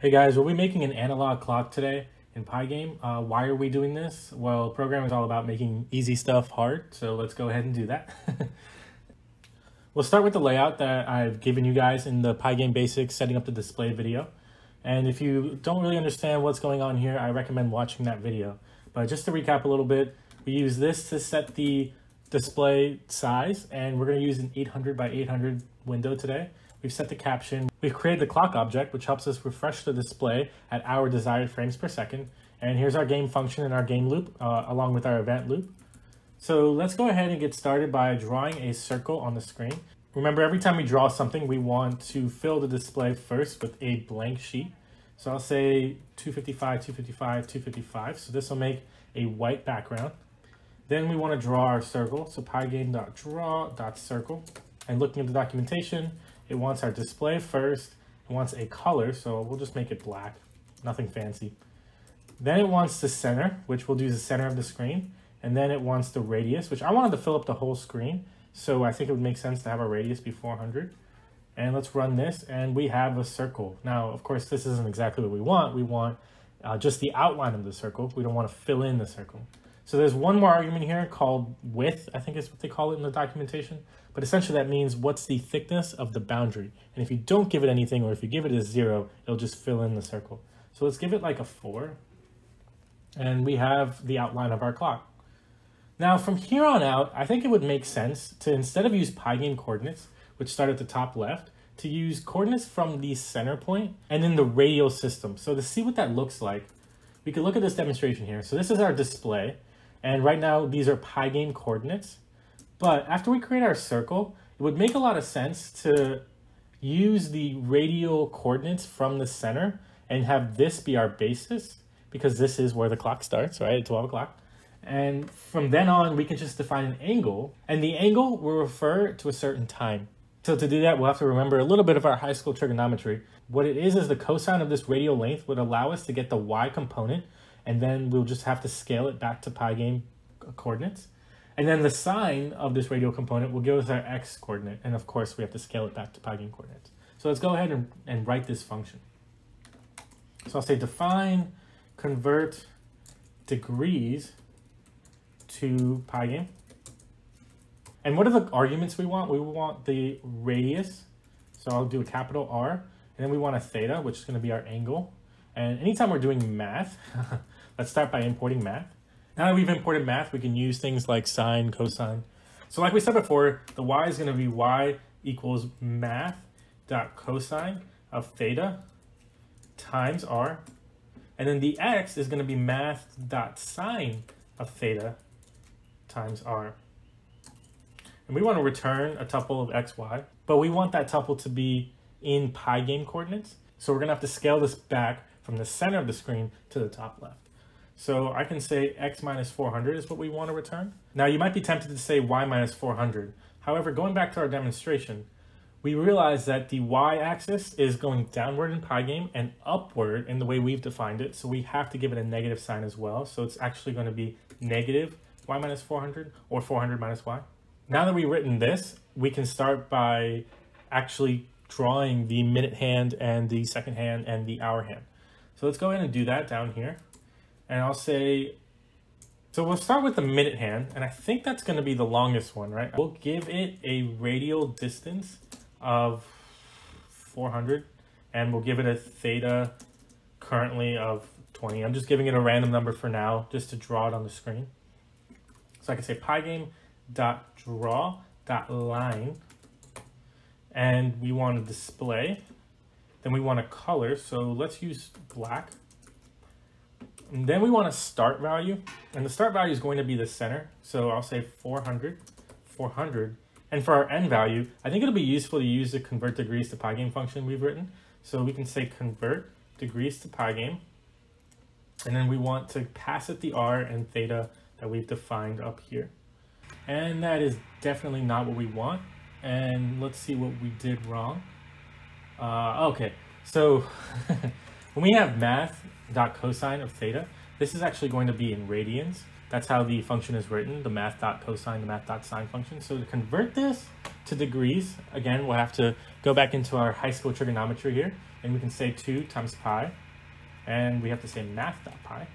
Hey guys, we'll be making an analog clock today in Pygame. Why are we doing this? Well, programming is all about making easy stuff hard, so let's go ahead and do that. We'll start with the layout that I've given you guys in the Pygame Basics Setting Up the Display video. And if you don't really understand what's going on here, I recommend watching that video. But just to recap a little bit, we use this to set the display size, and we're going to use an 800 by 800 window today. We've set the caption. We've created the clock object, which helps us refresh the display at our desired frames per second. And here's our game function and our game loop, along with our event loop. So let's go ahead and get started by drawing a circle on the screen. Remember, every time we draw something, we want to fill the display first with a blank sheet. So I'll say 255, 255, 255. So this will make a white background. Then we want to draw our circle. So pygame.draw.circle. And looking at the documentation, it wants our display first, it wants a color, so we'll just make it black, nothing fancy. Then it wants the center, which we'll do as the center of the screen, and then it wants the radius, which I wanted to fill up the whole screen, so I think it would make sense to have our radius be 400. And let's run this, and we have a circle. Now, of course, this isn't exactly what we want. We want just the outline of the circle. We don't want to fill in the circle. So there's one more argument here called width, I think is what they call it in the documentation. But essentially that means what's the thickness of the boundary. And if you don't give it anything, or if you give it a 0, it'll just fill in the circle. So let's give it like a 4. And we have the outline of our clock. Now from here on out, I think it would make sense to, instead of use Pygame coordinates, which start at the top left, to use coordinates from the center point and then the radial system. So to see what that looks like, we could look at this demonstration here. So this is our display. And right now, these are Pygame coordinates. But after we create our circle, it would make a lot of sense to use the radial coordinates from the center and have this be our basis, because this is where the clock starts, right, at 12 o'clock. And from then on, we can just define an angle. And the angle will refer to a certain time. So to do that, we'll have to remember a little bit of our high school trigonometry. What it is the cosine of this radial length would allow us to get the y component, and then we'll just have to scale it back to Pygame coordinates. And then the sine of this radial component will give us our x coordinate. And of course, we have to scale it back to Pygame coordinates. So let's go ahead and write this function. So I'll say define convert degrees to Pygame. And what are the arguments we want? We want the radius. So I'll do a capital R. And then we want a theta, which is going to be our angle. And anytime we're doing math, let's start by importing math. Now that we've imported math, we can use things like sine, cosine. So like we said before, the y is going to be y equals math.cosine of theta times r. And then the x is going to be math.sine of theta times r. And we want to return a tuple of x, y, but we want that tuple to be in Pygame coordinates. So we're going to have to scale this back from the center of the screen to the top left. So I can say x minus 400 is what we want to return. Now you might be tempted to say y minus 400. However, going back to our demonstration, we realize that the y-axis is going downward in Pygame and upward in the way we've defined it. So we have to give it a negative sign as well. So it's actually going to be negative y minus 400 or 400 minus y. Now that we've written this, we can start by actually drawing the minute hand and the second hand and the hour hand. So let's go ahead and do that down here. And I'll say, so we'll start with the minute hand. And I think that's going to be the longest one, right? We'll give it a radial distance of 400. And we'll give it a theta currently of 20. I'm just giving it a random number for now, just to draw it on the screen. So I can say pygame.draw.line. And we want a display. Then we want a color, so let's use black. And then we want a start value, and the start value is going to be the center. So I'll say 400, 400. And for our end value, I think it'll be useful to use the convert degrees to Pygame function we've written. So we can say convert degrees to Pygame. And then we want to pass it the R and theta that we've defined up here. And that is definitely not what we want. And let's see what we did wrong. Okay, so when we have math.cosine of theta, this is actually going to be in radians. That's how the function is written, the math.cosine, the math.sine function. So to convert this to degrees, again, we'll have to go back into our high school trigonometry here, and we can say 2 times pi, and we have to say math.pi,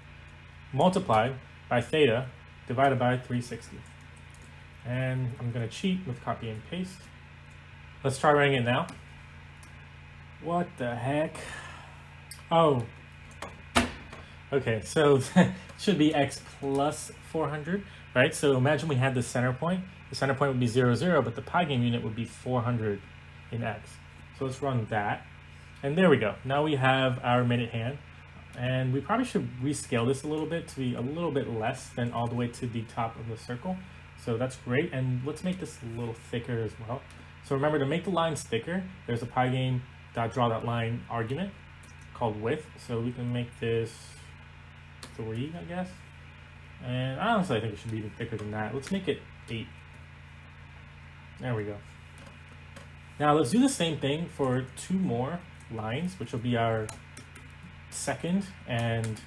multiplied by theta, divided by 360. And I'm going to cheat with copy and paste. Let's try running it now. What the heck? Oh. Okay, so it should be x plus 400, right? So imagine we had the center point. The center point would be 0, 0, but the pygame unit would be 400 in x. So let's run that. And there we go. Now we have our minute hand. And we probably should rescale this a little bit to be a little bit less than all the way to the top of the circle. So that's great. And let's make this a little thicker as well. So remember, to make the lines thicker, there's a pygame.draw.line argument called width. So we can make this 3, I guess. And honestly, I think it should be even thicker than that. Let's make it 8. There we go. Now let's do the same thing for 2 more lines, which will be our second and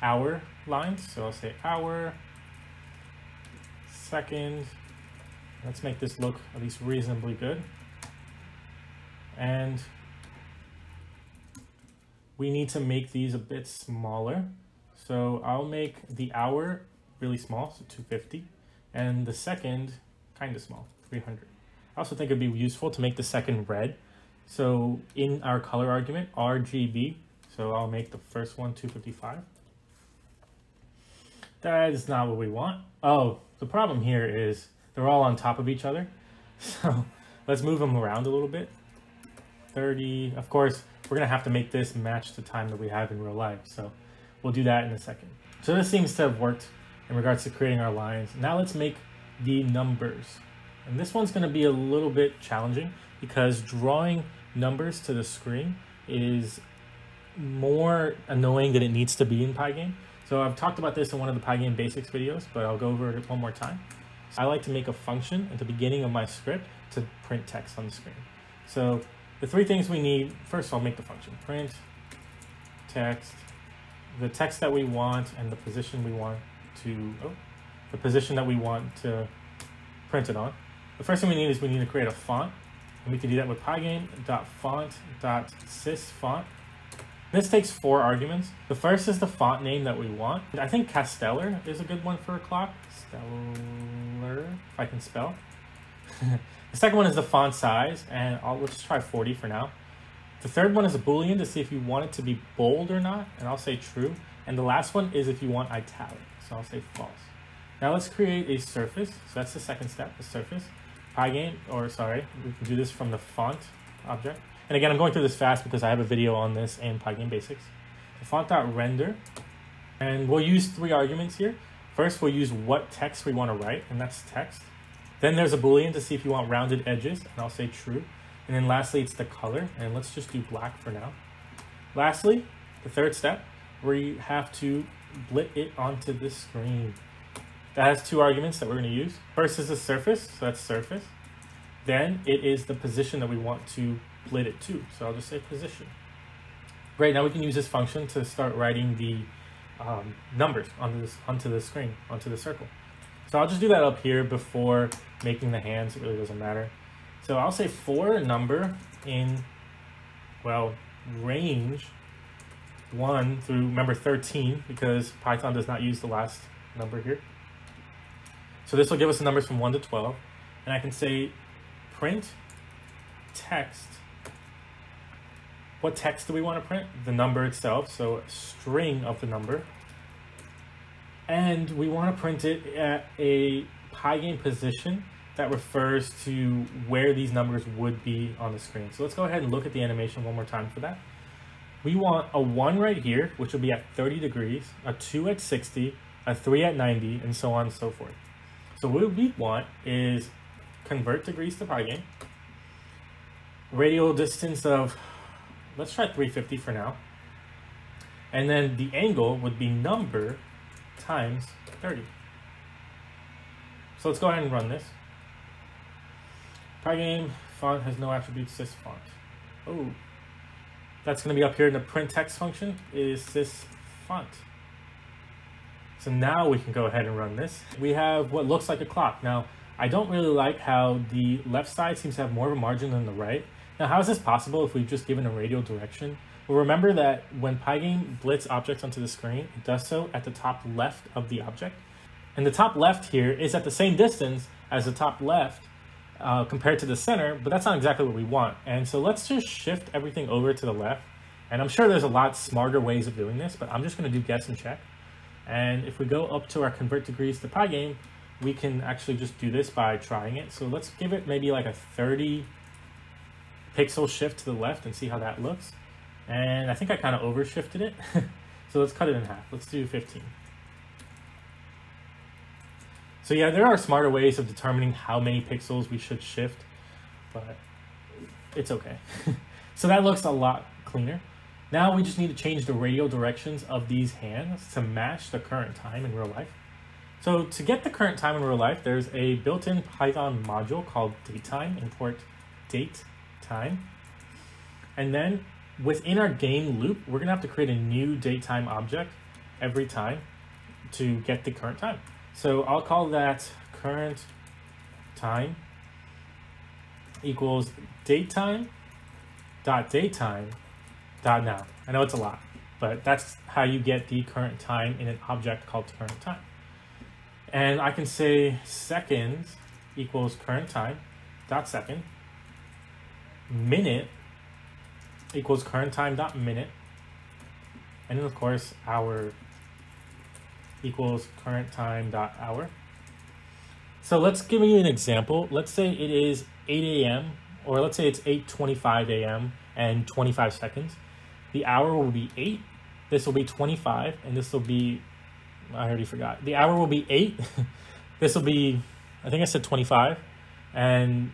hour lines. So I'll say hour, second. Let's make this look at least reasonably good. And we need to make these a bit smaller. So I'll make the hour really small, so 250, and the second kind of small, 300. I also think it'd be useful to make the second red. So in our color argument, RGB, so I'll make the first one 255. That is not what we want. Oh, the problem here is they're all on top of each other. So let's move them around a little bit. 30, of course, we're gonna have to make this match the time that we have in real life. So we'll do that in a second. So this seems to have worked in regards to creating our lines. Now let's make the numbers. And this one's gonna be a little bit challenging because drawing numbers to the screen is more annoying than it needs to be in Pygame. So I've talked about this in one of the Pygame basics videos, but I'll go over it one more time. So I like to make a function at the beginning of my script to print text on the screen. So the 3 things we need, first I'll make the function, print text, the text that we want, and the position we want to, the position that we want to print it on. The first thing we need is we need to create a font, and we can do that with pygame.font.sysfont. This takes 4 arguments. The first is the font name that we want. I think Casteller is a good one for a clock. Stellar, if I can spell. The second one is the font size, and I'll just try 40 for now. The third one is a Boolean to see if you want it to be bold or not, and I'll say true. And the last one is if you want italic, so I'll say false. Now let's create a surface. So that's the second step, the surface. Pygame, we can do this from the font object. And again, I'm going through this fast because I have a video on this and Pygame basics. So font.render, and we'll use 3 arguments here. First, we'll use what text we want to write, and that's text. Then there's a Boolean to see if you want rounded edges, and I'll say true. And then lastly, it's the color, and let's just do black for now. Lastly, the third step, we have to blit it onto this screen. That has 2 arguments that we're going to use. First is the surface, so that's surface. Then it is the position that we want to blit it to, so I'll just say position. Great, now we can use this function to start writing the numbers onto the screen, onto the circle. So I'll just do that up here before making the hands, it really doesn't matter. So I'll say for a number in, well, range 1 through, remember, 13, because Python does not use the last number here. So this will give us the numbers from 1 to 12, and I can say print text. What text do we want to print? The number itself, so a string of the number. And we want to print it at a Pygame position that refers to where these numbers would be on the screen. So let's go ahead and look at the animation one more time for that. We want a 1 right here, which will be at 30 degrees, a 2 at 60, a 3 at 90, and so on and so forth. So what we want is convert degrees to Pygame, radial distance of, let's try 350 for now, and then the angle would be number times 30. So let's go ahead and run this. Pygame font has no attributes, sys font. Oh, that's going to be up here in the print text function, is sys font. So now we can go ahead and run this. We have what looks like a clock. Now, I don't really like how the left side seems to have more of a margin than the right. Now, how is this possible if we've just given a radial direction? Well, remember that when Pygame blits objects onto the screen, it does so at the top left of the object. And the top left here is at the same distance as the top left compared to the center, but that's not exactly what we want. And so let's just shift everything over to the left. And I'm sure there's a lot smarter ways of doing this, but I'm just gonna do guess and check. And if we go up to our convert degrees to Pygame, we can actually just do this by trying it. So let's give it maybe like a 30 pixel shift to the left and see how that looks. And I think I kind of overshifted it. So let's cut it in half. Let's do 15. So yeah, there are smarter ways of determining how many pixels we should shift, but it's okay. So that looks a lot cleaner. Now we just need to change the radial directions of these hands to match the current time in real life. So to get the current time in real life, there's a built-in Python module called datetime, import date time. And then within our game loop, we're gonna have to create a new datetime object every time to get the current time. So I'll call that current time equals datetime.now. I know it's a lot, but that's how you get the current time in an object called current time. And I can say seconds equals current time dot second, minute equals current time dot minute, and then of course hour equals current time dot hour. So let's give you an example. Let's say it is 8 a.m. or let's say it's 8:25 a.m. and 25 seconds. The hour will be 8, this will be 25, and this will be, I already forgot. The hour will be 8, this will be, I think I said 25, and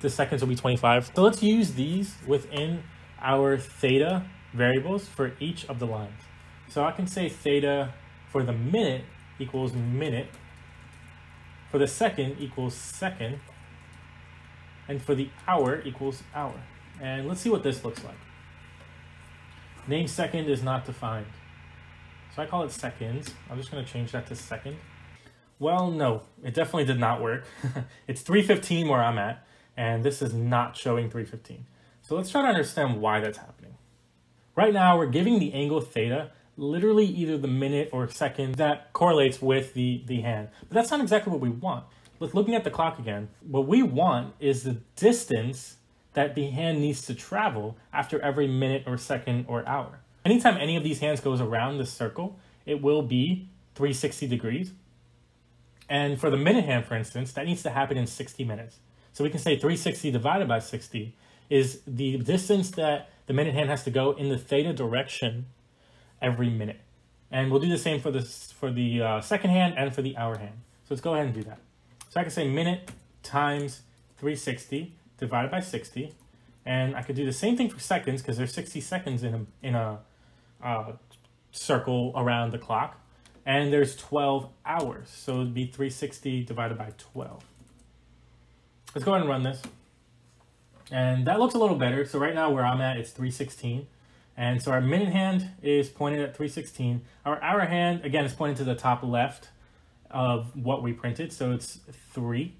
the seconds will be 25. So let's use these within our theta variables for each of the lines. So I can say theta for the minute equals minute, for the second equals second, and for the hour equals hour. And let's see what this looks like. Name second is not defined. So I call it seconds. I'm just gonna change that to second. Well, no, it definitely did not work. It's 3:15 where I'm at, and this is not showing 3:15. So let's try to understand why that's happening. Right now, we're giving the angle theta literally either the minute or second that correlates with the hand. But that's not exactly what we want. Looking at the clock again, what we want is the distance that the hand needs to travel after every minute or second or hour. Anytime any of these hands goes around the circle, it will be 360 degrees. And for the minute hand, for instance, that needs to happen in 60 minutes. So we can say 360 divided by 60 is the distance that the minute hand has to go in the theta direction every minute. And we'll do the same for the second hand and for the hour hand. So let's go ahead and do that. So I can say minute times 360 divided by 60. And I could do the same thing for seconds because there's 60 seconds in a circle around the clock. And there's 12 hours. So it'd be 360 divided by 12. Let's go ahead and run this. And that looks a little better. So right now where I'm at, it's 3:16. And so our minute hand is pointed at 3:16. Our hour hand, again, is pointed to the top left of what we printed. So it's 3.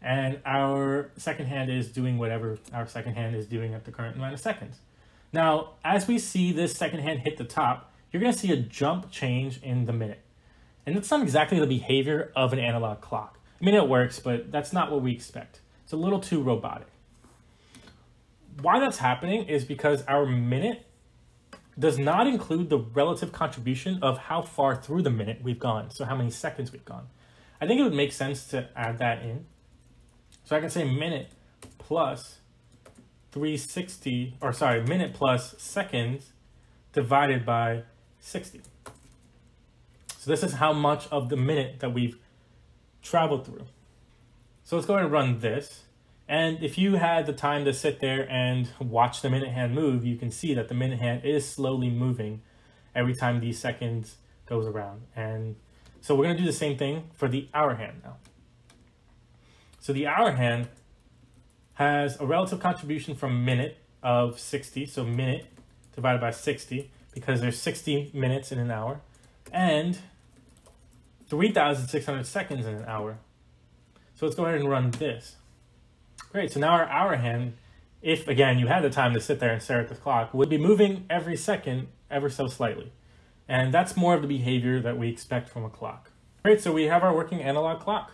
And our second hand is doing whatever our second hand is doing at the current amount of seconds. Now, as we see this second hand hit the top, you're going to see a jump change in the minute. And that's not exactly the behavior of an analog clock. I mean, it works, but that's not what we expect. It's a little too robotic. Why that's happening is because our minute does not include the relative contribution of how far through the minute we've gone, so how many seconds we've gone. I think it would make sense to add that in. So I can say minute plus 360, or sorry, minute plus seconds divided by 60. So this is how much of the minute that we've traveled through. So let's go ahead and run this. And if you had the time to sit there and watch the minute hand move, you can see that the minute hand is slowly moving every time these seconds goes around. And so we're gonna do the same thing for the hour hand now. So the hour hand has a relative contribution from minute of 60. So minute divided by 60, because there's 60 minutes in an hour, and 3,600 seconds in an hour. So let's go ahead and run this. Great, so now our hour hand, if again you had the time to sit there and stare at the clock, would be moving every second ever so slightly. And that's more of the behavior that we expect from a clock. Great, so we have our working analog clock.